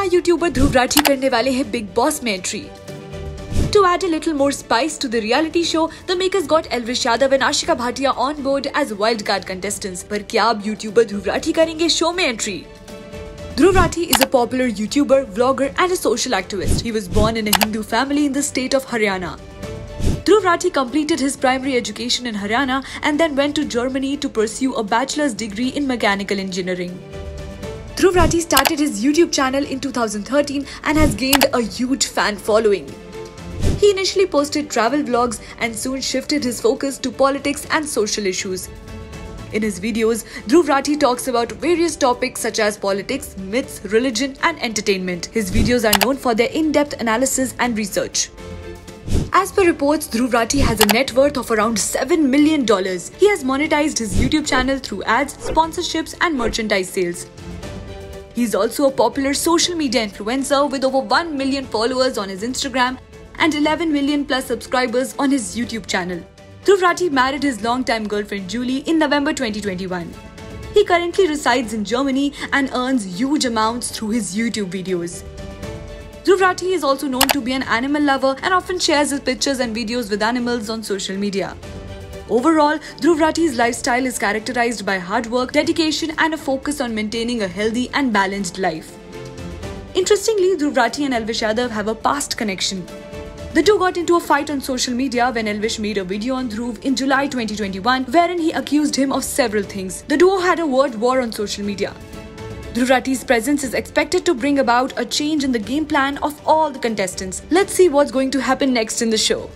क्या यूट्यूबर ध्रुव राठी करने वाले हैं बिग बॉस में entry? To add a little more spice to the reality show, the makers got Elvish Yadav and Ashika Bhatia on board as wildcard contestants. पर क्या अब YouTuber Dhruv Rathee करेंगे show में entry? Dhruv Rathee is a popular YouTuber, vlogger and a social activist. He was born in a Hindu family in the state of Haryana. Dhruv Rathee completed his primary education in Haryana and then went to Germany to pursue a bachelor's degree in mechanical engineering. Dhruv Rathee started his YouTube channel in 2013 and has gained a huge fan following. He initially posted travel vlogs and soon shifted his focus to politics and social issues. In his videos, Dhruv Rathee talks about various topics such as politics, myths, religion and entertainment. His videos are known for their in-depth analysis and research. As per reports, Dhruv Rathee has a net worth of around $7 million. He has monetized his YouTube channel through ads, sponsorships and merchandise sales. He is also a popular social media influencer with over 1 million followers on his Instagram and 11 million plus subscribers on his YouTube channel. Dhruv Rathee married his long-time girlfriend Julie in November 2021. He currently resides in Germany and earns huge amounts through his YouTube videos. Dhruv Rathee is also known to be an animal lover and often shares his pictures and videos with animals on social media. Overall, Dhruv Rathee's lifestyle is characterized by hard work, dedication and a focus on maintaining a healthy and balanced life. Interestingly, Dhruv Rathee and Elvish Yadav have a past connection. The two got into a fight on social media when Elvish made a video on Dhruv in July 2021 wherein he accused him of several things. The duo had a word war on social media. Dhruv Rathee's presence is expected to bring about a change in the game plan of all the contestants. Let's see what's going to happen next in the show.